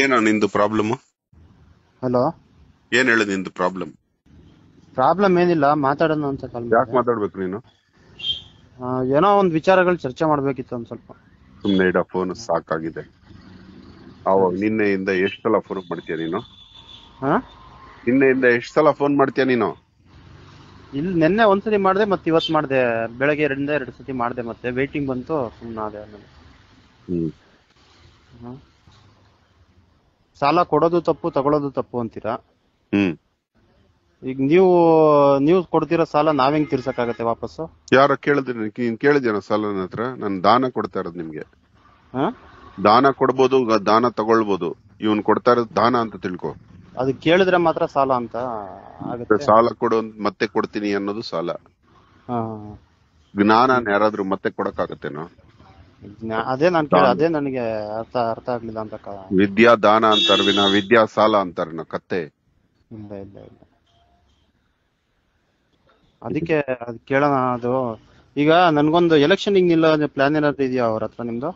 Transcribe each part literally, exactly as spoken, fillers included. ಏನ ನಿಂದು problem? Hello, ಏನ್ ಹೇಳು ನಿಂದು ಪ್ರಾಬ್ಲಮ್? ಪ್ರಾಬ್ಲಮ್ ಏನಿಲ್ಲ, ಮಾತಾಡೋಣ ಅಂತ ಕಾಲ್ ಮಾಡಿದೆ. ಯಾಕೆ ಮಾತಾಡ್ಬೇಕು ನೀನು? ಏನೋ ಒಂದು ವಿಚಾರಗಳು ಚರ್ಚೆ ಮಾಡಬೇಕಿತ್ತು ಒಂದ್ ಸ್ವಲ್ಪ. ಸುಮ್ಮನೆ ಇಡ ಫೋನ್, ಸಾಕಾಗಿದೆ. ಅವಾಗ ನಿನ್ನೆಯಿಂದ ಎಷ್ಟು ಸಲ ಫೋನ್ ಮಾಡ್ತೀಯ ನೀನು? ನಿನ್ನೆಯಿಂದ ಎಷ್ಟು ಸಲ ಫೋನ್ ಮಾಡ್ತೀಯ ನೀನು? ಇಲ್ಲಿ ನಿನ್ನೆ ಒಂದ್ಸತಿ ಮಾಡಿದೆ, ಮತ್ತೆ ಇವತ್ತು ಮಾಡಿದೆ, ಬೆಳಗ್ಗೆ ಎರಡರಿಂದ ಎರಡು ಸತಿ ಮಾಡಿದೆ, ಮತ್ತೆ ವೇಟಿಂಗ್ ಬಂತು, ಸುಮ್ಮನಾದೆ. ಹ್ಮ್, ಸಾಲ ಕೊಡೋದು ತಪ್ಪು, ತಗೊಳೋದು ತಪ್ಪು ಅಂತೀರಾ. ಹ್ಮ್, ಈಗ ನೀವು ನೀವು ಕೊಡ್ತಿರೋ ಸಾಲ ನಾವ್ ಹೆಂಗ್ ತೀರ್ಸಕ್ಕಾಗತ್ತೆ ವಾಪಸ್ಸು? ಯಾರ ಕೇಳಿದ್ರಿ? ನೀನ್ ಕೇಳಿದ್ಯಾನ ಸಾಲ ನನ್ನ ಹತ್ರ? ನಾನು ದಾನ ಕೊಡ್ತಾ ಇರೋದು ನಿಮ್ಗೆ. ದಾನ ಕೊಡ್ಬೋದು, ದಾನ ತಗೊಳ್ಬೋದು. ಇವನ್ ಕೊಡ್ತಾ ಇರೋದು ದಾನ ಅಂತ ತಿಳ್ಕೊ. ಅದು ಕೇಳಿದ್ರೆ ಮಾತ್ರ ಸಾಲ ಅಂತ ಆಗುತ್ತೆ. ಸಾಲ ಕೊಡೋ ಮತ್ತೆ ಕೊಡ್ತೀನಿ ಅನ್ನೋದು ಸಾಲ. ಜ್ಞಾನ ಯಾರಾದ್ರೂ ಮತ್ತೆ ಕೊಡಕ್ಕಾಗತ್ತೇನೋ? ಅದೇ ನಾನು ಕೇಳ, ಅದೇ ನನಗೆ ಅರ್ಥ ಅರ್ಥ ಆಗ್ಲಿಲ್ಲ ಅಂತ. ವಿದ್ಯಾ ದಾನ ಅಂತಾರ, ವಿದ್ಯಾ ಸಾಲ ಅಂತಾರ ಕತ್ತೆ. ಇಲ್ಲ ಇಲ್ಲ ಇಲ್ಲ, ಅದಕ್ಕೆ ಅದ್ ಕೇಳೋಣ. ಅದು ಈಗ ನನ್ಗೊಂದು ಎಲೆಕ್ಷನ್ ಹಿಂಗ್ ನಿಲ್ಲ ಪ್ಲಾನ್ ಏನಾದ್ರು ಇದೆಯಾ ಅವ್ರ ಹತ್ರ ನಿಮ್ದು?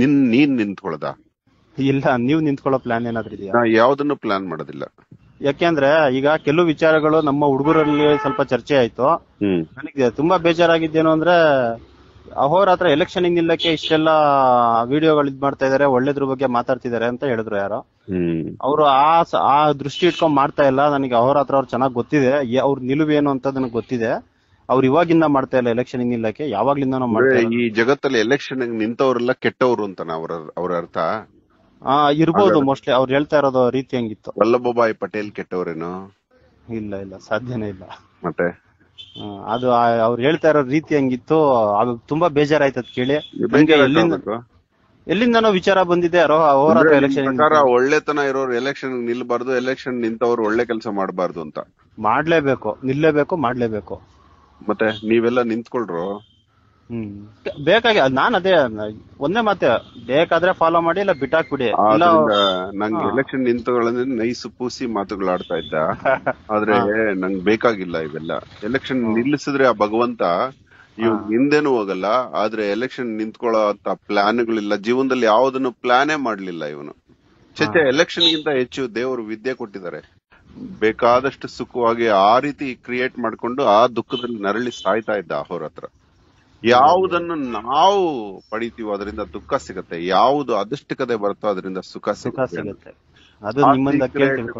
ನಿನ್ ನೀನ್ ನಿಂತ್ಕೊಳ್ದ? ಇಲ್ಲ, ನೀವ್ ನಿಂತ್ಕೊಳ್ಳೋ ಪ್ಲಾನ್ ಏನಾದ್ರು ಇದೆಯಾ? ಯಾವ್ದನ್ನು ಪ್ಲಾನ್ ಮಾಡೋದಿಲ್ಲ. ಯಾಕೆಂದ್ರೆ ಈಗ ಕೆಲವು ವಿಚಾರಗಳು ನಮ್ಮ ಹುಡುಗರಲ್ಲಿ ಸ್ವಲ್ಪ ಚರ್ಚೆ ಆಯ್ತು. ನನಗೆ ತುಂಬಾ ಬೇಜಾರಾಗಿದ್ದೇನು ಅಂದ್ರೆ, ಅಹೋರಾತ್ರ ಎಲೆಕ್ಷನ್ ಹಿಂಗ್ ನಿಲ್ಲಕ್ಕೆ ಇಷ್ಟೆಲ್ಲ ವಿಡಿಯೋಗಳು ಇದ್ ಮಾಡ್ತಾ ಇದಾರೆ, ಒಳ್ಳೇದ್ರ ಬಗ್ಗೆ ಮಾತಾಡ್ತಿದಾರೆ ಅಂತ ಹೇಳಿದ್ರು ಯಾರೋ. ಅವರು ಆ ದೃಷ್ಟಿ ಇಟ್ಕೊಂಡ್ ಮಾಡ್ತಾ ಇಲ್ಲ. ನನಗೆ ಅಹೋರಾತ್ರ ಅವ್ರು ಚೆನ್ನಾಗ್ ಗೊತ್ತಿದೆ, ಅವ್ರ ನಿಲುವು ಏನು ಅಂತ ನನಗೆ ಗೊತ್ತಿದೆ. ಅವ್ರು ಇವಾಗಿಂದ ಮಾಡ್ತಾ ಇಲ್ಲ ಎಲೆಕ್ಷನ್ ಹಿಂಗ್ ನಿಲ್ಲಕ್ಕೆ, ಯಾವಾಗ್ಲಿಂದ ಮಾಡ್ತಾರೆ. ಈ ಜಗತ್ತಲ್ಲಿ ಎಲೆಕ್ಷನ್ ನಿಂತವ್ರೆಲ್ಲ ಕೆಟ್ಟವ್ರು ಅಂತ ಅವ್ರ ಅರ್ಥ ಇರ್ಬೋದು ಮೋಸ್ಟ್ಲಿ. ಅವ್ರು ಹೇಳ್ತಾ ಇರೋದು ರೀತಿ ಹಂಗಿತ್ತು. ವಲ್ಲಭಭಾಯಿ ಪಟೇಲ್ ಕೆಟ್ಟವ್ರೇನು? ಇಲ್ಲ ಇಲ್ಲ, ಸಾಧ್ಯನೇ ಇಲ್ಲ. ಮತ್ತೆ ಅದು ಅವ್ರು ಹೇಳ್ತಾ ಇರೋ ರೀತಿ ಹಂಗಿತ್ತು. ಅದು ತುಂಬಾ ಬೇಜಾರಾಯ್ತು ಅದ್ ಕೇಳಿ. ಎಲ್ಲಿಂದ ವಿಚಾರ ಬಂದಿದೆ ಯಾರೋ ಹೋರಾಟ ಎಲೆಕ್ಷನ್ ಒಳ್ಳೆತನ ಇರೋರು ಎಲೆಕ್ಷನ್ ನಿಲ್ಬಾರ್ದು, ಎಲೆಕ್ಷನ್ ನಿಂತವ್ರು ಒಳ್ಳೆ ಕೆಲಸ ಮಾಡಬಾರ್ದು ಅಂತ. ಮಾಡ್ಲೇಬೇಕು, ನಿಲ್ಲೇಬೇಕು, ಮಾಡ್ಲೇಬೇಕು. ಮತ್ತೆ ನೀವೆಲ್ಲ ನಿಂತ್ಕೊಳ್ರು. ಹ್ಮ್, ಬೇಕಾಗಿ ನಾನ್ ಅದೇ ಒಂದೇ ಮಾತೆ, ಬೇಕಾದ್ರೆ ಫಾಲೋ ಮಾಡಿ, ಇಲ್ಲ ಬಿಟ್ಟಾಕ್ಬಿಡಿ. ನಂಗೆ ಎಲೆಕ್ಷನ್ ನಿಂತುಗಳಂದ್ರೆ ನೈಸು ಪೂಸಿ ಮಾತುಗಳಾಡ್ತಾ ಇದ್ದ, ಆದ್ರೆ ನಂಗೆ ಬೇಕಾಗಿಲ್ಲ ಇವೆಲ್ಲ. ಎಲೆಕ್ಷನ್ ನಿಲ್ಲಿಸಿದ್ರೆ ಆ ಭಗವಂತ ಇವ್ ಹಿಂದೇನು ಹೋಗಲ್ಲ, ಆದ್ರೆ ಎಲೆಕ್ಷನ್ ನಿಂತ್ಕೊಳ್ಳೋ ಅಂತ ಪ್ಲಾನ್ಗಳಿಲ್ಲ ಜೀವನದಲ್ಲಿ. ಯಾವ್ದನ್ನು ಪ್ಲಾನೇ ಮಾಡ್ಲಿಲ್ಲ ಇವನು. ಚೇಚೆ ಎಲೆಕ್ಷನ್ ಗಿಂತ ಹೆಚ್ಚು ದೇವರು ವಿದ್ಯೆ ಕೊಟ್ಟಿದ್ದಾರೆ. ಬೇಕಾದಷ್ಟು ಸುಖವಾಗಿ ಆ ರೀತಿ ಕ್ರಿಯೇಟ್ ಮಾಡ್ಕೊಂಡು ಆ ದುಃಖದಲ್ಲಿ ನರಳಿ ಸಾಯ್ತಾ ಇದ್ದ ಅವ್ರ ಹತ್ರ. ಯಾವುದನ್ನು ನಾವು ಪಡಿತೀವೋ ಅದರಿಂದ ದುಃಖ ಸಿಗತ್ತೆ, ಯಾವುದು ಅದೃಷ್ಟಕತೆ ಬರುತ್ತೋ ಅದರಿಂದ ಸುಖ ಸಿಗುತ್ತೆ.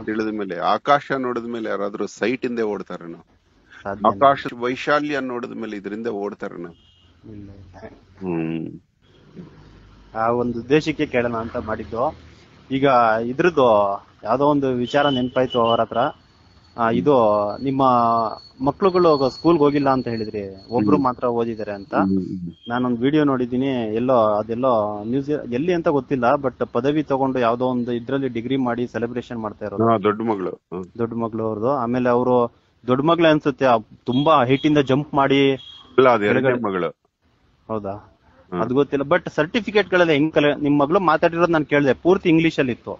ತಿಳಿದ ಮೇಲೆ, ಆಕಾಶ ನೋಡಿದ ಮೇಲೆ ಯಾರಾದ್ರೂ ಸೈಟ್ ಇಂದ ಓಡ್ತಾರ? ಆಕಾಶ ವೈಶಾಲ್ಯ ನೋಡಿದ ಮೇಲೆ ಇದರಿಂದ ಓಡ್ತಾರ? ಹ್ಮ್, ಆ ಒಂದು ದೇಶಕ್ಕೆ ಕೇಳೋಣ ಅಂತ ಮಾಡಿದ್ದು. ಈಗ ಇದ್ರದ್ದು ಯಾವ್ದೋ ಒಂದು ವಿಚಾರ ನೆನಪಾಯ್ತು ಅವರ ಹತ್ರ. ಇದು ನಿಮ್ಮ ಮಕ್ಳುಗಳು ಸ್ಕೂಲ್ಗೆ ಹೋಗಿಲ್ಲ ಅಂತ ಹೇಳಿದ್ರಿ, ಒಬ್ರು ಮಾತ್ರ ಓದಿದ್ದಾರೆ ಅಂತ. ನಾನೊಂದು ವಿಡಿಯೋ ನೋಡಿದೀನಿ, ಎಲ್ಲೋ ಅದೆಲ್ಲೋ ನ್ಯೂಸ್ ಎಲ್ಲಿ ಅಂತ ಗೊತ್ತಿಲ್ಲ, ಬಟ್ ಪದವಿ ತಗೊಂಡು ಯಾವ್ದೋ ಒಂದು ಇದ್ರಲ್ಲಿ ಡಿಗ್ರಿ ಮಾಡಿ ಸೆಲೆಬ್ರೇಷನ್ ಮಾಡ್ತಾ ಇರೋದು. ದೊಡ್ಡ ಮಗಳು ದೊಡ್ಡ ಮಗಳು ಅವ್ರದ್ದು. ಆಮೇಲೆ ಅವರು ದೊಡ್ಡ ಮಗಳೇ ಅನ್ಸುತ್ತೆ, ತುಂಬಾ ಹೈಟ್ ಇಂದ ಜಂಪ್ ಮಾಡಿ. ಹೌದಾ, ಅದ್ ಗೊತ್ತಿಲ್ಲ. ಬಟ್ ಸರ್ಟಿಫಿಕೇಟ್ ಗಳೆಲ್ಲ ಹೆಂಗ್ ಕಲೆ? ನಿಮ್ ಮಗಳು ಮಾತಾಡಿರೋದು ನಾನು ಕೇಳಿದೆ, ಪೂರ್ತಿ ಇಂಗ್ಲಿಷ್ ಅಲ್ಲಿ ಇತ್ತು,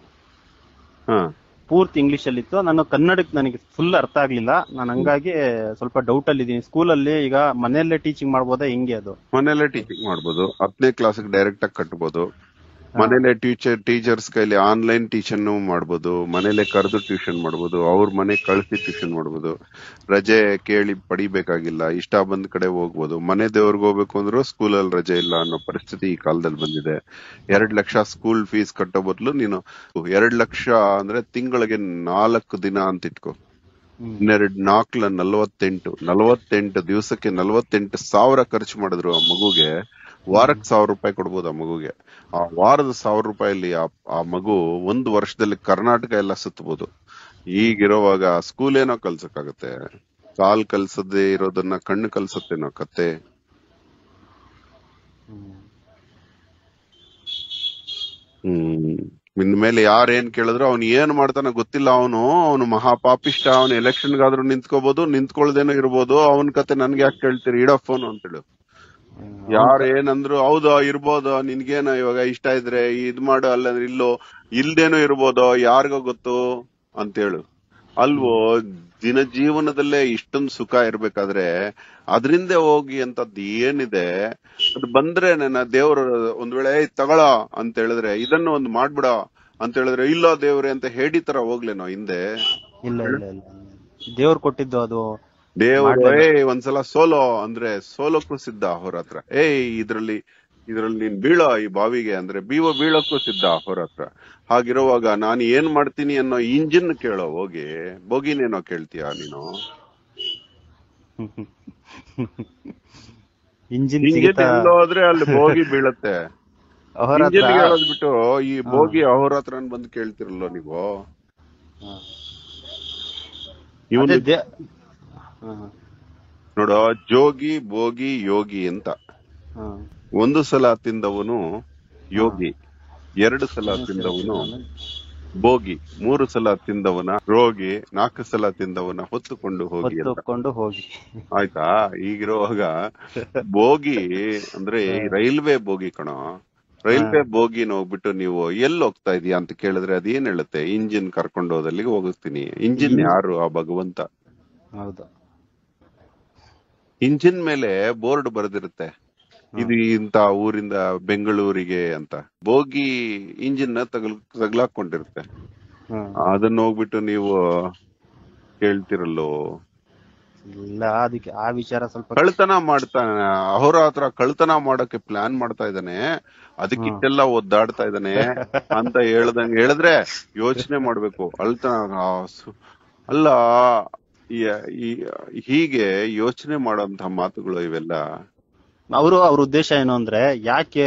ಪೂರ್ತಿ ಇಂಗ್ಲಿಷ್ ಅಲ್ಲಿ ಇತ್ತು. ನಾನು ಕನ್ನಡಕ್ಕೆ ನನಗೆ ಫುಲ್ ಅರ್ಥ ಆಗ್ಲಿಲ್ಲ. ನಾನು ಹಂಗಾಗಿ ಸ್ವಲ್ಪ ಡೌಟ್ ಅಲ್ಲಿ ಇದ್ದೀನಿ. ಸ್ಕೂಲಲ್ಲಿ ಈಗ ಮನೆಯಲ್ಲೇ ಟೀಚಿಂಗ್ ಮಾಡ್ಬೋದಾ? ಹೆಂಗೆ ಅದು? ಮನೆಯಲ್ಲೇ ಟೀಚಿಂಗ್ ಮಾಡ್ಬೋದು. ಹತ್ತನೇ ಕ್ಲಾಸ್ ಡೈರೆಕ್ಟ್ ಆಗಿ ಕಟ್ಬೋದು. ಮನೇಲೆ ಟೀಚರ್ ಟೀಚರ್ಸ್ ಕೈಲಿ ಆನ್ಲೈನ್ ಟ್ಯೂಷನ್ ಮಾಡ್ಬೋದು. ಮನೇಲೆ ಕರೆದು ಟ್ಯೂಷನ್ ಮಾಡ್ಬೋದು, ಅವ್ರ ಮನೆ ಕಳಿಸಿ ಟ್ಯೂಷನ್ ಮಾಡ್ಬೋದು. ರಜೆ ಕೇಳಿ ಪಡಿಬೇಕಾಗಿಲ್ಲ, ಇಷ್ಟ ಬಂದ ಕಡೆ ಹೋಗ್ಬೋದು. ಮನೆ ದೇವ್ರಿಗೆ ಹೋಗ್ಬೇಕು ಅಂದ್ರೂ ಸ್ಕೂಲಲ್ಲಿ ರಜೆ ಇಲ್ಲ ಅನ್ನೋ ಪರಿಸ್ಥಿತಿ ಈ ಕಾಲದಲ್ಲಿ ಬಂದಿದೆ. ಎರಡ್ ಲಕ್ಷ ಸ್ಕೂಲ್ ಫೀಸ್ ಕಟ್ಟೋ ಬದಲು ನೀನು ಎರಡ್ ಲಕ್ಷ ಅಂದ್ರೆ ತಿಂಗಳಿಗೆ ನಾಲ್ಕು ದಿನ ಅಂತ ಇಟ್ಕೋ. ಇನ್ನೆರಡ್ ನಾಲ್ಕಲ ನಲ್ವತ್ತೆಂಟು ನಲ್ವತ್ತೆಂಟು ದಿವಸಕ್ಕೆ ನಲ್ವತ್ತೆಂಟು ಸಾವಿರ ಖರ್ಚು ಮಾಡಿದ್ರು ಆ ಮಗುಗೆ. ವಾರಕ್ಕೆ ಸಾವಿರ ರೂಪಾಯಿ ಕೊಡ್ಬೋದು ಆ ಮಗುಗೆ. ಆ ವಾರದ ಸಾವಿರ ರೂಪಾಯಲ್ಲಿ ಆ ಮಗು ಒಂದು ವರ್ಷದಲ್ಲಿ ಕರ್ನಾಟಕ ಎಲ್ಲ ಸುತ್ತಬಹುದು. ಈಗಿರೋವಾಗ ಸ್ಕೂಲ್ ಏನೋ ಕಲ್ಸಕ್ಕಾಗತ್ತೆ? ಕಾಲ್ ಕಲ್ಸದೇ ಇರೋದನ್ನ ಕಣ್ಣು ಕಲ್ಸತ್ತೇನೋ ಕತ್ತೆ. ಹ್ಮ್, ಇನ್ಮೇಲೆ ಯಾರೇನ್ ಕೇಳಿದ್ರು ಅವ್ನು ಏನ್ ಮಾಡ್ತಾನ ಗೊತ್ತಿಲ್ಲ. ಅವನು ಅವನು ಮಹಾಪಾಪಿಷ್ಟ. ಅವ್ನು ಎಲೆಕ್ಷನ್ಗಾದ್ರೂ ನಿಂತ್ಕೋಬಹುದು, ನಿಂತ್ಕೊಳ್ದೇನೋ ಇರ್ಬೋದು. ಅವನ್ ಕತೆ ನನ್ಗೆ ಯಾಕೆ ಕೇಳ್ತೀರಿ, ಇಡೋ ಫೋನ್ ಅಂತೇಳು. ಯಾರ ಏನಂದ್ರು ಹೌದಾ ಇರ್ಬೋದೋ, ನಿನ್ಗೇನೋ ಇವಾಗ ಇಷ್ಟ ಇದ್ರೆ ಇದ್ ಮಾಡು, ಅಲ್ಲಂದ್ರೆ ಇಲ್ಲೋ, ಇಲ್ದೇನೋ ಇರ್ಬೋದೋ, ಯಾರಿಗೋ ಗೊತ್ತು ಅಂತೇಳು. ಅಲ್ವೋ, ದಿನ ಜೀವನದಲ್ಲೇ ಇಷ್ಟೊಂದು ಸುಖ ಇರ್ಬೇಕಾದ್ರೆ ಅದ್ರಿಂದ ಹೋಗಿ ಅಂತದ್ ಏನಿದೆ ಅದು ಬಂದ್ರೆ ನನ್ನ ದೇವ್ರ ಒಂದ್ ವೇಳೆ ತಗೊಳ ಅಂತ ಹೇಳಿದ್ರೆ ಇದನ್ನು ಒಂದ್ ಮಾಡ್ಬಿಡ ಅಂತ ಹೇಳಿದ್ರೆ ಇಲ್ಲ ದೇವ್ರೆ ಅಂತ ಹೇಳಿ ತರ ಹೋಗ್ಲೇನೋ ಹಿಂದೆ. ಇಲ್ಲ ಇಲ್ಲ ಇಲ್ಲ ದೇವ್ರು ಕೊಟ್ಟಿದ್ದು ಅದು. ದೇವ್ರು ಏ ಒಂದ್ಸಲ ಸೋಲೋ ಅಂದ್ರೆ ಸೋಲೋಕ್ಕೂ ಸಿದ್ಧ ಅವ್ರ ಹತ್ರ. ಏಯ್ ಇದ್ರಲ್ಲಿ ಇದ್ರಲ್ಲಿ ನೀನ್ ಬೀಳೋ ಈ ಬಾವಿಗೆ ಅಂದ್ರೆ ಬೀವ ಬೀಳೋಕ್ಕೂ ಸಿದ್ಧ ಅವ್ರ ಹತ್ರ. ಹಾಗಿರುವಾಗ ನಾನು ಏನ್ ಮಾಡ್ತೀನಿ ಅನ್ನೋ ಇಂಜಿನ್ ಕೇಳೋ ಹೋಗಿ ಬೋಗಿನೇನೋ ಕೇಳ್ತೀಯ ನೀನು. ಇಂಜಿನ್ ಹೋದ್ರೆ ಅಲ್ಲಿ ಬೋಗಿ ಬೀಳತ್ತೆ. ಇಂಜಿನ್ ಹೇಳೋದ್ಬಿಟ್ಟು ಈ ಬೋಗಿ ಅವ್ರ ಹತ್ರ ಬಂದು ಕೇಳ್ತಿರಲ್ಲ ನೀವು. ನೋಡ ಜೋಗಿ ಭೋಗಿ ಯೋಗಿ ಅಂತ, ಒಂದು ಸಲ ತಿಂದವನು ಯೋಗಿ, ಎರಡು ಸಲ ತಿಂದವನು ಭೋಗಿ, ಮೂರು ಸಲ ತಿಂದವನ ರೋಗಿ, ನಾಲ್ಕು ಸಲ ತಿಂದವನ ಹೊತ್ತುಕೊಂಡು ಹೋಗಿ ಹೊತ್ತುಕೊಂಡು ಹೋಗಿ ಆಯ್ತಾ. ಈಗಿರುವಾಗ ಭೋಗಿ ಅಂದ್ರೆ ರೈಲ್ವೆ ಭೋಗಿ ಕಣೋ, ರೈಲ್ವೆ ಬೋಗಿನ ಹೋಗ್ಬಿಟ್ಟು ನೀವು ಎಲ್ಲಿ ಹೋಗ್ತಾ ಇದೀಯಾ ಅಂತ ಕೇಳಿದ್ರೆ ಅದೇನ್ ಹೇಳುತ್ತೆ, ಇಂಜಿನ್ ಕರ್ಕೊಂಡು ಹೋದಲ್ಲಿಗೆ ಹೋಗಿಸ್ತೀನಿ. ಇಂಜಿನ್ ಯಾರು? ಆ ಭಗವಂತ. ಹೌದಾ? ಇಂಜಿನ್ ಮೇಲೆ ಬೋರ್ಡ್ ಬರೆದಿರುತ್ತೆ ಇದು ಇಂತ ಊರಿಂದ ಬೆಂಗಳೂರಿಗೆ ಅಂತ. ಬೋಗಿ ಇಂಜಿನ್ ನ ತಗಲ್ ತಗ್ಲಾಕೊಂಡಿರುತ್ತೆ. ಅದನ್ನ ಹೋಗ್ಬಿಟ್ಟು ನೀವು ಕೇಳ್ತಿರಲ್ಲೋ. ಇಲ್ಲ, ಅದಕ್ಕೆ ಆ ವಿಚಾರ ಸ್ವಲ್ಪ ಕಳ್ತನ ಮಾಡ್ತಾನೆ ಅವರ ಹತ್ರ. ಕಳ್ತನ ಮಾಡಕ್ಕೆ ಪ್ಲಾನ್ ಮಾಡ್ತಾ ಇದ್ದಾನೆ, ಅದಕ್ಕೆ ಇಷ್ಟೆಲ್ಲ ಒದ್ದಾಡ್ತಾ ಇದ್ದಾನೆ ಅಂತ ಹೇಳ್ದಂಗೆ ಹೇಳಿದ್ರೆ ಯೋಚನೆ ಮಾಡ್ಬೇಕು. ಅಳ್ತನ ಅಲ್ಲ, ಹೀಗೆ ಯೋಚನೆ ಮಾಡೋಂತ ಮಾತುಗಳು ಇವೆಲ್ಲ. ಅವರು ಅವ್ರ ಉದ್ದೇಶ ಏನು ಅಂದ್ರೆ, ಯಾಕೆ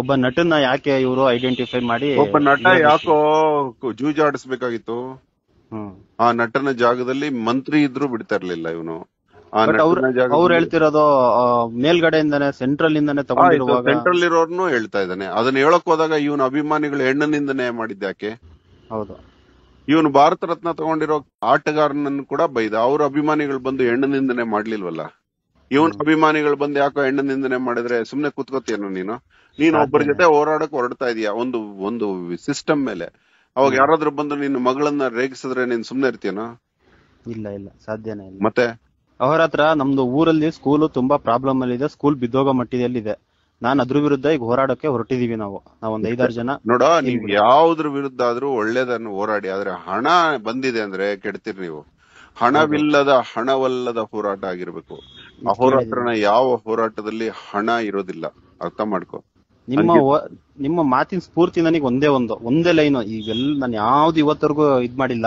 ಒಬ್ಬ ನಟನ್ನ ಯಾಕೆ ಇವರು ಐಡೆಂಟಿಫೈ ಮಾಡಿ ಒಬ್ಬ ನಟ ಯಾಕೋ ಜೂಜಾಡಿಸ್ಬೇಕಾಗಿತ್ತು? ಆ ನಟನ ಜಾಗದಲ್ಲಿ ಮಂತ್ರಿ ಇದ್ರು ಬಿಡ್ತಾ ಇರ್ಲಿಲ್ಲ ಇವನು. ಅವ್ರು ಹೇಳ್ತಿರೋದು ಮೇಲ್ಗಡೆಯಿಂದಾನೆ, ಸೆಂಟ್ರಲ್ ಇಂದಾನೆ ತಗೊಂಡಿರುವ, ಸೆಂಟ್ರಲ್ ಇರೋರ್ನು ಹೇಳ್ತಾ ಇದ್ದಾನೆ. ಅದನ್ನ ಹೇಳಕ್ ಹೋದಾಗ ಇವನ ಅಭಿಮಾನಿಗಳು ಹೆಣ್ಣನಿಂದನೇ ಮಾಡಿದ್ದ ಯಾಕೆ? ಹೌದು, ಇವನು ಭಾರತ ರತ್ನ ತಗೊಂಡಿರೋ ಆಟಗಾರನನ್ನು ಕೂಡ ಬೈದ. ಅವ್ರ ಅಭಿಮಾನಿಗಳು ಬಂದು ಹೆಣ್ಣನಿಂದನೇ ಮಾಡ್ಲಿಲ್ವಲ್ಲ, ಇವನ್ ಅಭಿಮಾನಿಗಳು ಬಂದು ಯಾಕೋ ಹೆಣ್ಣನಿಂದನೇ ಮಾಡಿದ್ರೆ ಸುಮ್ನೆ ಕೂತ್ಕೋತೀಯನು ನೀನು? ನೀನ್ ಒಬ್ಬರ ಜೊತೆ ಹೋರಾಡಕ್ ಹೊರಡ್ತಾ ಇದೀಯ ಒಂದು ಒಂದು ಸಿಸ್ಟಮ್ ಮೇಲೆ. ಅವಾಗ ಯಾರಾದ್ರೂ ಬಂದು ನಿನ್ನ ಮಗಳನ್ನ ರೇಗಿಸಿದ್ರೆ ನೀನ್ ಸುಮ್ನೆ ಇರ್ತೀಯನಾ? ಇಲ್ಲ ಇಲ್ಲ, ಸಾಧ್ಯನೇ ಇಲ್ಲ. ಮತ್ತೆ ಅವರ ಹತ್ರ ನಮ್ದು ಊರಲ್ಲಿ ಸ್ಕೂಲ್ ತುಂಬಾ ಪ್ರಾಬ್ಲಮ್ ಅಲ್ಲಿ ಇದೆ, ಸ್ಕೂಲ್ ಬಿದ್ದೋಗ ಮಟ್ಟಿದಲ್ಲಿ ಇದೆ. ನಾನ್ ಅದ್ರ ವಿರುದ್ಧ ಈಗ ಹೋರಾಡಕ್ಕೆ ಹೊರಟಿದೀವಿ ನಾವು ನಾವೊಂದ್ ಐದಾರು ಜನ. ನೋಡ, ನೀವು ಯಾವ್ದ್ರ ವಿರುದ್ಧ ಆದ್ರೂ ಒಳ್ಳೇದನ್ನು ಹೋರಾಡಿ, ಆದ್ರೆ ಹಣ ಬಂದಿದೆ ಅಂದ್ರೆ ಕೆಡ್ತೀರಿ ನೀವು. ಹಣವಿಲ್ಲದ ಹಣವಲ್ಲದ ಹೋರಾಟ ಆಗಿರ್ಬೇಕು. ಆ ಹೋರಾಟನ ಯಾವ ಹೋರಾಟದಲ್ಲಿ ಹಣ ಇರೋದಿಲ್ಲ, ಅರ್ಥ ಮಾಡ್ಕೊ. ನಿಮ್ಮ ನಿಮ್ಮ ಮಾತಿನ ಸ್ಫೂರ್ತಿ ನನಗೆ ಒಂದೇ ಒಂದು ಒಂದೇ ಲೈನು. ಈಗೆಲ್ಲ ನಾನು ಯಾವ್ದು ಇವತ್ತರೆಗೂ ಇದ್ ಮಾಡಿಲ್ಲ,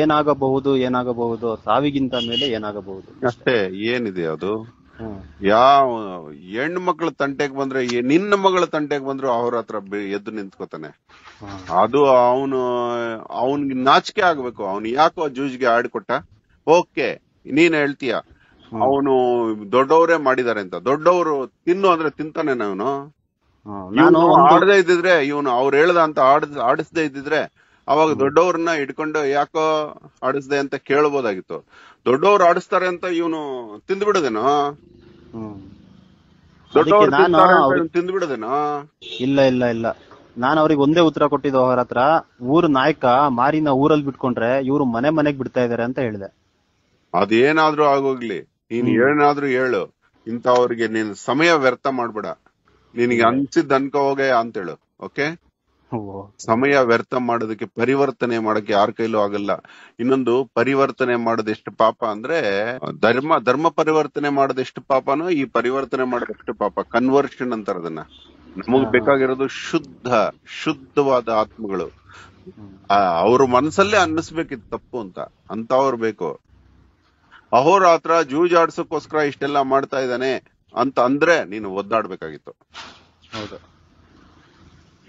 ಏನಾಗಬಹುದು ಏನಾಗಬಹುದು ಸಾವಿಗಿಂತ ಮೇಲೆ ಏನಾಗಬಹುದು ಅಷ್ಟೇ. ಏನಿದೆ ಅದು? ಯಾವ ಹೆಣ್ ಮಕ್ಳ ತಂಟೆಗ್ ಬಂದ್ರೆ, ನಿನ್ನ ಮಗಳ ತಂಟೆಗ್ ಬಂದ್ರು ಅವ್ರ ಹತ್ರ ಎದ್ದು ನಿಂತ್ಕೋತಾನೆ. ಅದು ಅವನು ಅವನ್ಗೆ ನಾಚಿಕೆ ಆಗ್ಬೇಕು. ಅವ್ನು ಯಾಕೋ ಜೂಜ್ಗೆ ಆಡ್ಕೊಟ್ಟ? ಓಕೆ, ನೀನ್ ಹೇಳ್ತೀಯ ಅವನು ದೊಡ್ಡವರೇ ಮಾಡಿದಾರೆ ಅಂತ. ದೊಡ್ಡವರು ತಿನ್ನು ಅಂದ್ರೆ ತಿಂತಾನೆ ನಾನು? ನಾನು ಆಡದೆ ಇದ್ದಿದ್ರೆ, ಇವನು ಅವ್ರು ಹೇಳ್ದ ಅಂತ ಆಡಿಸ್ ಆಡಿಸದೆ ಇದ್ದಿದ್ರೆ ಅವಾಗ ದೊಡ್ಡವ್ರನ್ನ ಹಿಡ್ಕೊಂಡು ಯಾಕೋ ಆಡಿಸ್ದೆ ಅಂತ ಕೇಳ್ಬೋದಾಗಿತ್ತು. ದೊಡ್ಡವ್ರು ಆಡಿಸ್ತಾರೆ ಅಂತ ಇವನು ತಿಂದ್ಬಿಡದೇನೋ? ದೊಡ್ಡವ್ರು ತಿಂದ್ಬಿಡದೇನೋ? ಇಲ್ಲ ಇಲ್ಲ ಇಲ್ಲ, ನಾನು ಅವ್ರಿಗೆ ಒಂದೇ ಉತ್ತರ ಕೊಟ್ಟಿದ್ದು ಅವ್ರ ಹತ್ರ. ಊರ್ ನಾಯಕ ಮಾರಿನ ಊರಲ್ಲಿ ಬಿಟ್ಕೊಂಡ್ರೆ ಇವ್ರು ಮನೆ ಮನೆಗ್ ಬಿಡ್ತಾ ಇದಾರೆ ಅಂತ ಹೇಳಿದೆ. ಅದೇನಾದ್ರೂ ಆಗೋಗ್ಲಿ, ನೀನ್ ಏನಾದ್ರೂ ಹೇಳು, ಇಂಥವ್ರಿಗೆ ನೀನ್ ಸಮಯ ವ್ಯರ್ಥ ಮಾಡ್ಬೇಡ. ನಿನಗೆ ಅನ್ಸಿದ್ ಅನ್ಕೋ ಹೋಗೆ ಅಂತ ಹೇಳು. ಓಕೆ, ಸಮಯ ವ್ಯರ್ಥ ಮಾಡೋದಕ್ಕೆ, ಪರಿವರ್ತನೆ ಮಾಡಕ್ಕೆ ಯಾರ ಕೈಲೂ ಆಗಲ್ಲ. ಇನ್ನೊಂದು, ಪರಿವರ್ತನೆ ಮಾಡೋದೆಷ್ಟು ಪಾಪ ಅಂದ್ರೆ, ಧರ್ಮ ಧರ್ಮ ಪರಿವರ್ತನೆ ಮಾಡೋದೆಷ್ಟು ಪಾಪನೋ ಈ ಪರಿವರ್ತನೆ ಮಾಡೋದೆಷ್ಟು ಪಾಪ. ಕನ್ವರ್ಷನ್ ಅಂತಾರೆ ಅದನ್ನ. ನಮಗ್ ಬೇಕಾಗಿರೋದು ಶುದ್ಧ ಶುದ್ಧವಾದ ಆತ್ಮಗಳು. ಅವ್ರ ಮನಸ್ಸಲ್ಲೇ ಅನ್ನಿಸ್ಬೇಕಿತ್ತು ತಪ್ಪು ಅಂತ, ಅಂತ ಅವ್ರು ಬೇಕು. ಅಹೋರಾತ್ರ ಜೂಜಾಡ್ಸಕ್ಕೋಸ್ಕರ ಇಷ್ಟೆಲ್ಲಾ ಮಾಡ್ತಾ ಇದ್ದಾನೆ ಅಂತ ಅಂದ್ರೆ ನೀನು ಒದ್ದಾಡ್ಬೇಕಾಗಿತ್ತು. ಹೌದು,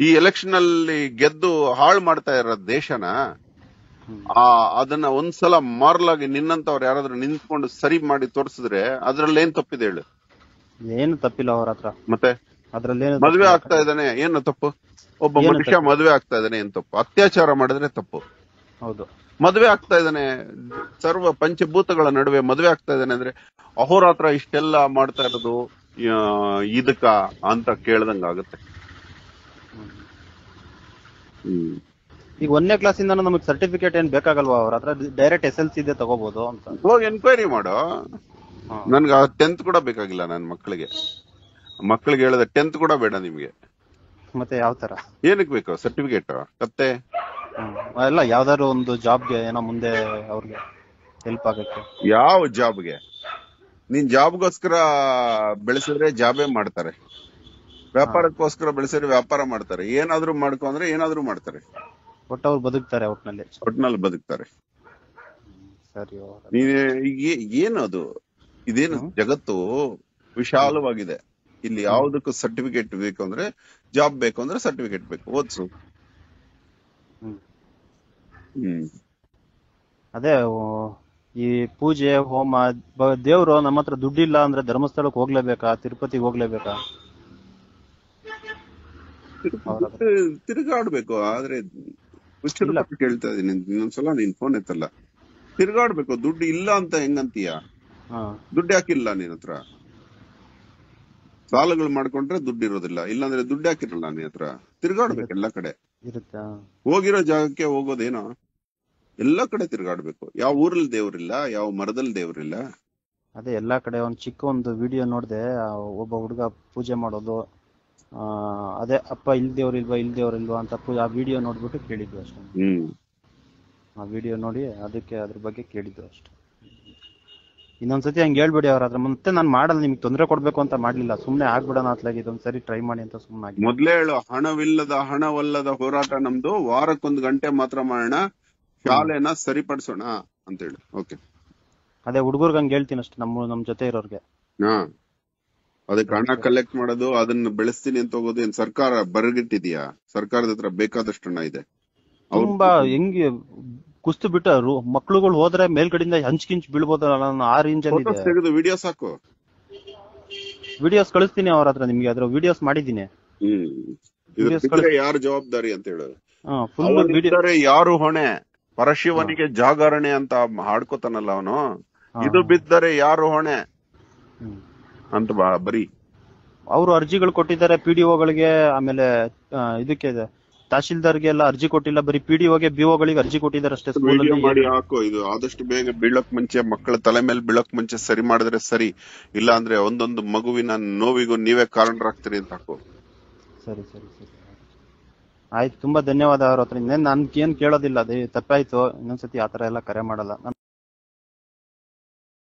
ಈ ಎಲೆಕ್ಷನ್ ಅಲ್ಲಿ ಗೆದ್ದು ಹಾಳು ಮಾಡ್ತಾ ಇರೋ ದೇಶನ, ಅದನ್ನ ಒಂದ್ಸಲ ಮಾರ್ಲಾಗಿ ನಿನ್ನಂತವ್ರು ಯಾರಾದ್ರೂ ನಿಂತ್ಕೊಂಡು ಸರಿ ಮಾಡಿ ತೋರಿಸಿದ್ರೆ ಅದ್ರಲ್ಲಿ ಏನ್ ತಪ್ಪಿದೆ ಹೇಳು? ಏನು ತಪ್ಪಿಲ್ಲ ಅವ್ರ ಹತ್ರ. ಮತ್ತೆ ಮದ್ವೆ ಆಗ್ತಾ ಇದ್ದಾನೆ, ಏನು ತಪ್ಪು? ಒಬ್ಬ ಮನುಷ್ಯ ಮದ್ವೆ ಆಗ್ತಾ ಇದ್ದಾನೆ, ಏನ್ ತಪ್ಪು? ಅತ್ಯಾಚಾರ ಮಾಡಿದ್ರೆ ತಪ್ಪು. ಹೌದು, ಮದ್ವೆ ಆಗ್ತಾ ಇದ್ದಾನೆ, ಸರ್ವ ಪಂಚಭೂತಗಳ ನಡುವೆ ಮದ್ವೆ ಆಗ್ತಾ ಇದ್ದಾನೆ ಅಂದ್ರೆ ಅಹೋರಾತ್ರ ಇಷ್ಟೆಲ್ಲ ಮಾಡ್ತಾ ಇರೋದು ಇದಕ್ಕ ಅಂತ ಕೇಳ್ದಂಗ ಆಗುತ್ತೆ. ಈಗ ಒಂದನೇ ಕ್ಲಾಸಿಂದ ನಮಗೆ ಸರ್ಟಿಫಿಕೇಟ್ ಏನ್ ಬೇಕಾಗಲ್ವಾ ಅವ್ರ ಹತ್ರ? ಡೈರೆಕ್ಟ್ ಎಸ್ ಎಲ್ ಸಿ ಇದೆ ತಗೋಬಹುದು ಅಂತ ಹೋಗಿ ಎನ್ಕ್ವೈರಿ ಮಾಡೋ. ನನ್ಗೆ ಟೆಂತ್ ಕೂಡ ಬೇಕಾಗಿಲ್ಲ. ನನ್ನ ಮಕ್ಕಳಿಗೆ ಮಕ್ಕಳಿಗೆ ಹೇಳಿದ ಟೆಂತ್ ಕೂಡ ಬೇಡ ನಿಮ್ಗೆ. ಮತ್ತೆ ಯಾವ ತರ ಏನಕ್ಕೆ ಬೇಕು ಸರ್ಟಿಫಿಕೇಟ್ ಕತ್ತೆ ಎಲ್ಲ ಯಾವ್ದಾದ್ರು ಒಂದು ಜಾಬ್ಗೆ ಏನೋ ಮುಂದೆ ಅವ್ರಿಗೆ ಹೆಲ್ಪ್ ಆಗುತ್ತೆ. ಯಾವ ಜಾಬ್ಗೆ ನೀನ್ ಜಾಬ್ಗೋಸ್ಕರ ಬೆಳೆಸಿದ್ರೆ ಜಾಬೇ ಮಾಡ್ತಾರೆ, ವ್ಯಾಪಾರಕ್ಕೋಸ್ಕರ ಬೆಳೆಸಿದ್ರೆ ವ್ಯಾಪಾರ ಮಾಡ್ತಾರೆ, ಏನಾದ್ರು ಮಾಡ್ಕೊಂಡ್ರೆ ಏನಾದ್ರು ಮಾಡ್ತಾರೆ, ಒಟ್ಟು ಅವ್ರು ಬದುಕ್ತಾರೆ, ಒಟ್ನಲ್ಲಿ ಒಟ್ನಲ್ಲಿ ಬದುಕ್ತಾರೆ. ಏನು ಅದು ಇದೇನು ಜಗತ್ತು ವಿಶಾಲವಾಗಿದೆ, ಇಲ್ಲಿ ಯಾವ್ದಕ್ಕೂ ಸರ್ಟಿಫಿಕೇಟ್ ಬೇಕು ಅಂದ್ರೆ ಜಾಬ್ ಬೇಕು ಅಂದ್ರೆ ಸರ್ಟಿಫಿಕೇಟ್ ಬೇಕು, ಓದ್ಸು. ಹ್ಮ್ ಅದೇ ಈ ಪೂಜೆ ಹೋಮ ದೇವ್ರು ನಮ್ಮ ಹತ್ರ ದುಡ್ಡಿಲ್ಲ ಅಂದ್ರೆ ಧರ್ಮಸ್ಥಳಕ್ಕೆ ಹೋಗ್ಲೇಬೇಕಾ, ತಿರುಪತಿಗೆ ಹೋಗ್ಲೇಬೇಕಾ? ತಿರುಗಾಡ್ಬೇಕು. ಆದ್ರೆ ಕೇಳ್ತಾ ಇದೀನಿ ಇನ್ನೊಂದ್ಸಲ, ನೀನ್ ಫೋನ್ ಎತ್ತಲ್ಲ. ತಿರ್ಗಾಡ್ಬೇಕು, ದುಡ್ಡು ಇಲ್ಲ ಅಂತ ಹೆಂಗಂತೀಯ? ದುಡ್ಡು ಹಾಕಿಲ್ಲ ನಿನ್ ಹತ್ರ, ಸಾಲಗಳು ಮಾಡ್ಕೊಂಡ್ರೆ ದುಡ್ಡು ಇರೋದಿಲ್ಲ, ಇಲ್ಲಾಂದ್ರೆ ದುಡ್ಡು ಹಾಕಿರಲ್ಲ ನಿನ್ ಹತ್ರ. ತಿರ್ಗಾಡ್ಬೇಕು, ಎಲ್ಲಾ ಕಡೆ ಹೋಗಿರೋ ಜಾಗಕ್ಕೆ ಹೋಗೋದೇನೋ, ಎಲ್ಲಾ ಕಡೆ ತಿರ್ಗಾಡ್ಬೇಕು. ಯಾವ ಊರಲ್ಲಿ ದೇವ್ರಿಲ್ಲ, ಯಾವ ಮರದಲ್ಲಿ ದೇವ್ರಿಲ್ಲ. ಅದೇ ಎಲ್ಲಾ ಕಡೆ ಒಂದ್ ಚಿಕ್ಕ ಒಂದು ವಿಡಿಯೋ ನೋಡ್ದೆ, ಒಬ್ಬ ಹುಡುಗ ಪೂಜೆ ಮಾಡೋದು, ಆ ಅದೇ ಅಪ್ಪ ಇಲ್ ದೇವ್ರಿಲ್ವಾ ಇಲ್ ದೇವ್ರಿಲ್ವಾ ಅಂತ ಆ ವಿಡಿಯೋ ನೋಡ್ಬಿಟ್ಟು ಕೇಳಿದ್ವಿ ಅಷ್ಟೇ. ಆ ವಿಡಿಯೋ ನೋಡಿ ಅದಕ್ಕೆ ಅದ್ರ ಬಗ್ಗೆ ಕೇಳಿದ್ದು ಅಷ್ಟೇ. ಇನ್ನೊಂದ್ಸತಿ ಹಂಗೆ ಹೇಳ್ಬೇಡಿ ಅವ್ರ ಹತ್ರ, ಮತ್ತೆ ನಾನು ಮಾಡಲ್ಲ ನಿಮ್ಗೆ ತೊಂದರೆ ಕೊಡ್ಬೇಕು ಅಂತ ಮಾಡ್ಲಿಲ್ಲ, ಸುಮ್ನೆ ಆಗ್ಬಿಡೋಣ ಅತ್ಲಾಗಿ ಇದೊಂದ್ಸರಿ ಟ್ರೈ ಮಾಡಿ ಅಂತ ಸುಮ್ಮನೆ ಮೊದ್ಲೇ ಹೇಳು. ಹಣವಿಲ್ಲದ ಹಣವಲ್ಲದ ಹೋರಾಟ ನಮ್ದು, ವಾರಕ್ಕೊಂದು ಗಂಟೆ ಮಾತ್ರ ಮಾಡೋಣ, ಶಾಲೆನ ಸರಿಪಡಿಸೋಣ ಅಂತ ಹೇಳಿ. ಓಕೆ ಅದೇ ಹುಡುಗರ್ಗ ಹಂಗೆ ಹೇಳ್ತೀನಿ ಅಷ್ಟೇ, ನಮ್ಮ ನಮ್ ಜೊತೆ ಇರೋರ್ಗೆ. ಹಾ ಅದಕ್ಕೆ ಹಣ ಕಲೆಕ್ಟ್ ಮಾಡೋದು, ಅದನ್ನ ಬೆಳೆಸ್ತೀನಿ ಅಂತ ಹೋಗೋದು ಏನ್ ಸರ್ಕಾರ ಬರಗಿಟ್ಟಿದ್ಯಾ? ಸರ್ಕಾರದ ಹತ್ರ ಬೇಕಾದಷ್ಟು ಹಣ ಇದೆ. ತುಂಬಾ ಹೆಂಗೆ ಕುಸ್ತು ಬಿಟ್ಟರು ಮಕ್ಳುಗಳು, ಹೋದ್ರೆ ಮೇಲ್ಗಡೆಯಿಂದ ಹಂಚ್ಕಿಂಚ್ ಬೀಳ್ಬೋದಲ್ಲ, ಆ ರೇಂಜ್ ಅಲ್ಲಿ ತೆಗೆದು ವಿಡಿಯೋಸ್ ಹಾಕು. ವಿಡಿಯೋಸ್ ಕಳಿಸ್ತೀನಿ ಅವ್ರ ಹತ್ರ, ನಿಮ್ಗೆ ಅದ್ರ ವಿಡಿಯೋಸ್ ಮಾಡಿದೀನಿ. ಯಾರು ಜವಾಬ್ದಾರಿ ಅಂತ ಹೇಳೋದು, ಯಾರು ಹೊಣೆ? ಪರಶಿವನಿಗೆ ಜಾಗರಣೆ ಅಂತ ಹಾಡ್ಕೋತಾನಲ್ಲ ಅವನು, ಇದು ಬಿದ್ದರೆ ಯಾರು ಹೊಣೆ ಅಂತ ಬರೀ. ಅವರು ಅರ್ಜಿಗಳು ಕೊಟ್ಟಿದ್ದಾರೆ ಪಿಡಿಒಗಳಿಗೆ, ಆಮೇಲೆ ಇದಕ್ಕೆ ತಹಶೀಲ್ದಾರ್ಗೆ ಎಲ್ಲ ಅರ್ಜಿ ಕೊಟ್ಟಿಲ್ಲ, ಬರೀ ಪಿಡಿಒಗೆ ಬಿಒಗಳಿಗೆ ಅರ್ಜಿ ಕೊಟ್ಟಿದ್ದಾರೆ ಅಷ್ಟೇ. ಮಾಡಿ ಹಾಕು, ಇದು ಆದಷ್ಟು ಬೇಗ ಬೀಳಕ್ ಮುಂಚೆ, ಮಕ್ಕಳ ತಲೆ ಮೇಲೆ ಬೀಳಕ್ ಮುಂಚೆ ಸರಿ ಮಾಡಿದ್ರೆ ಸರಿ, ಇಲ್ಲ ಅಂದ್ರೆ ಒಂದೊಂದು ಮಗುವಿನ ನೋವಿಗೂ ನೀವೇ ಕಾರಣರಾಗ್ತೀರಿ ಅಂತ ಹಾಕು. ಸರಿ ಸರಿ ಸರಿ ಆಯ್ತು, ತುಂಬಾ ಧನ್ಯವಾದ ಅವ್ರ ಹತ್ರ. ಇನ್ನೇನ್ ನನ್ಗೇನ್ ಕೇಳೋದಿಲ್ಲ, ಅದೇ ತಪ್ಪಾಯ್ತು, ಇನ್ನೊಂದ್ಸತಿ ಆತರ ಎಲ್ಲ ಕರೆ ಮಾಡಲ್ಲ.